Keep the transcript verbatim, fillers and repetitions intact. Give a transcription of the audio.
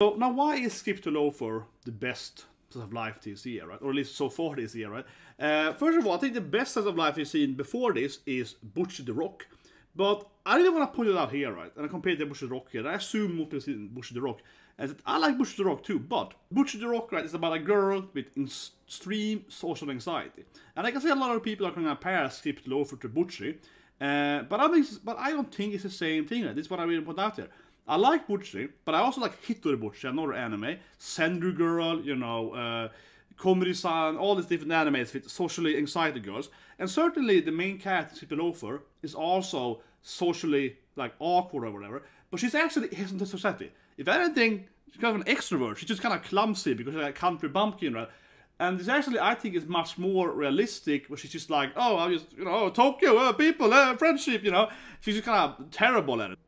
So now, why is Skip to Loafer the best sense of life this year, right? Or at least so far this year, right? Uh, first of all, I think the best sense of life we've seen before this is Butcher the Rock. But I really want to point it out here, right? And I compared to Butcher the Rock here. And I assume most people see Butcher the Rock. And I like Butcher the Rock too, but Butcher the Rock, right, is about a girl with extreme social anxiety. And I can see a lot of people are going to compare Skip to Loafer to Butcher. Uh, but, I think, but I don't think it's the same thing, right? This is what I really put out there. I like Butcher, but I also like Hitori Bocchi, another anime, Sendu Girl, you know, uh, Komori-san, all these different animes with socially anxiety girls. And certainly the main character, Skip to Loafer, is also socially, like, awkward or whatever, but she's actually isn't a society. If anything, she's kind of an extrovert, she's just kind of clumsy because she's like a country bumpkin, right? And this actually, I think, is much more realistic, where she's just like, oh, I'll just, you know, Tokyo, uh, people, uh, friendship, you know? She's just kind of terrible at it.